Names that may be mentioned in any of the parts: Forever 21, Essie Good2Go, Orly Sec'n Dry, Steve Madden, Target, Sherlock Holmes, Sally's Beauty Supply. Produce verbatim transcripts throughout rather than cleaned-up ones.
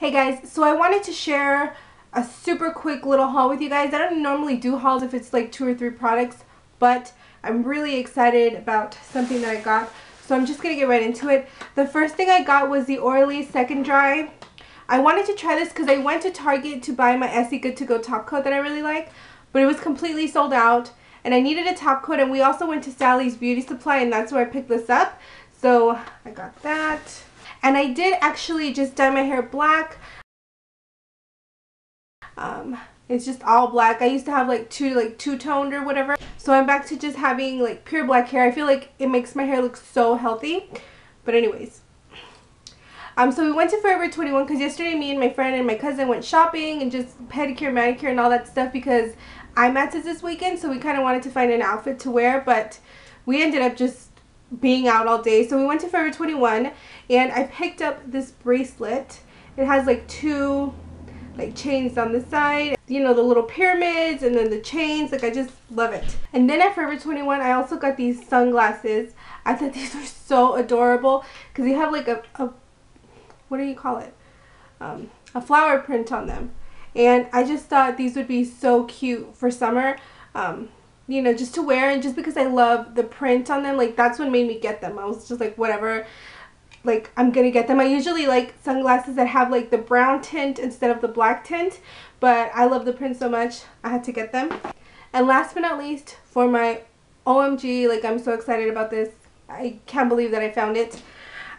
Hey guys, so I wanted to share a super quick little haul with you guys. I don't normally do hauls if it's like two or three products, but I'm really excited about something that I got. So I'm just going to get right into it. The first thing I got was the Orly Sec'n Dry. I wanted to try this because I went to Target to buy my Essie Good to Go top coat that I really like, but it was completely sold out and I needed a top coat, and we also went to Sally's Beauty Supply, and that's where I picked this up. So I got that. And I did actually just dye my hair black. Um, it's just all black. I used to have like two, like two-toned or whatever. So I'm back to just having like pure black hair. I feel like it makes my hair look so healthy. But anyways. Um, so we went to Forever twenty-one because yesterday me and my friend and my cousin went shopping and just pedicure, manicure and all that stuff because I M A T is this weekend. So we kind of wanted to find an outfit to wear, but we ended up just being out all day. So we went to Forever twenty-one and I picked up this bracelet. It has like two like chains on the side, you know, the little pyramids and then the chains. Like I just love it. And then at Forever twenty-one I also got these sunglasses. I thought these were so adorable because they have like a, a what do you call it, um, a flower print on them, and I just thought these would be so cute for summer, um, you know, just to wear, and just because I love the print on them, like that's what made me get them. I was just like, whatever, like I'm gonna get them. I usually like sunglasses that have like the brown tint instead of the black tint, but I love the print so much I had to get them. And last but not least, for my O M G, like I'm so excited about this, I can't believe that I found it.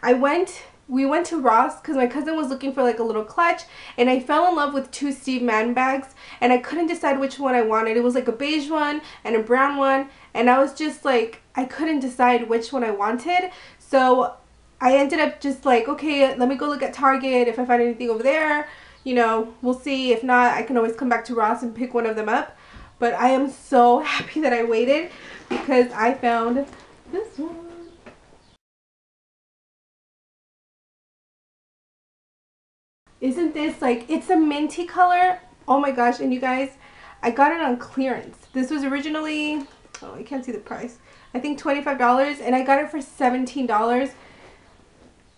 I went we went to Ross because my cousin was looking for like a little clutch, and I fell in love with two Steve Madden bags, and I couldn't decide which one I wanted. It was like a beige one and a brown one, and I was just like, I couldn't decide which one I wanted. So I ended up just like, okay, let me go look at Target. If I find anything over there, you know, we'll see. If not, I can always come back to Ross and pick one of them up. But I am so happy that I waited because I found this one. Isn't this like, it's a minty color? Oh my gosh. And you guys, I got it on clearance. This was originally, oh, I can't see the price, I think twenty-five dollars, and I got it for seventeen dollars,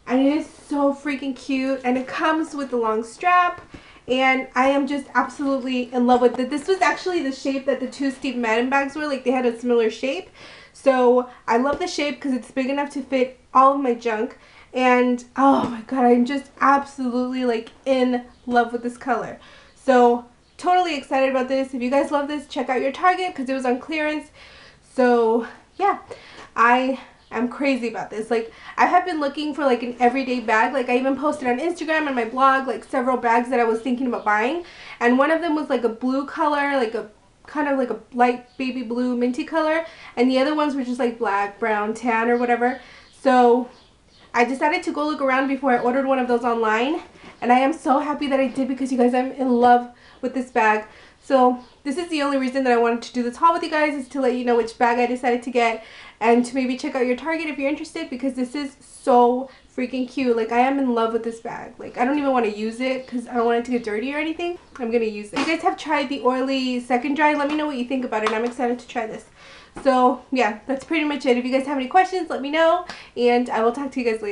and it is so freaking cute, and it comes with a long strap, and I am just absolutely in love with it. This was actually the shape that the two Steve Madden bags were, like they had a similar shape, so I love the shape because it's big enough to fit all of my junk. And oh my god, I'm just absolutely like in love with this color. So totally excited about this. If you guys love this, check out your Target because it was on clearance. So yeah, I am crazy about this. Like I have been looking for like an everyday bag. Like I even posted on Instagram and my blog like several bags that I was thinking about buying. And one of them was like a blue color, like a kind of like a light baby blue minty color. And the other ones were just like black, brown, tan or whatever. So I decided to go look around before I ordered one of those online, and I am so happy that I did because you guys, I'm in love with this bag. So this is the only reason that I wanted to do this haul with you guys, is to let you know which bag I decided to get and to maybe check out your Target if you're interested, because this is so freaking cute. Like I am in love with this bag. Like I don't even want to use it because I don't want it to get dirty or anything. I'm going to use it. If you guys have tried the Orly Sec'n Dry, let me know what you think about it. I'm excited to try this. So yeah, that's pretty much it. If you guys have any questions, let me know, and I will talk to you guys later.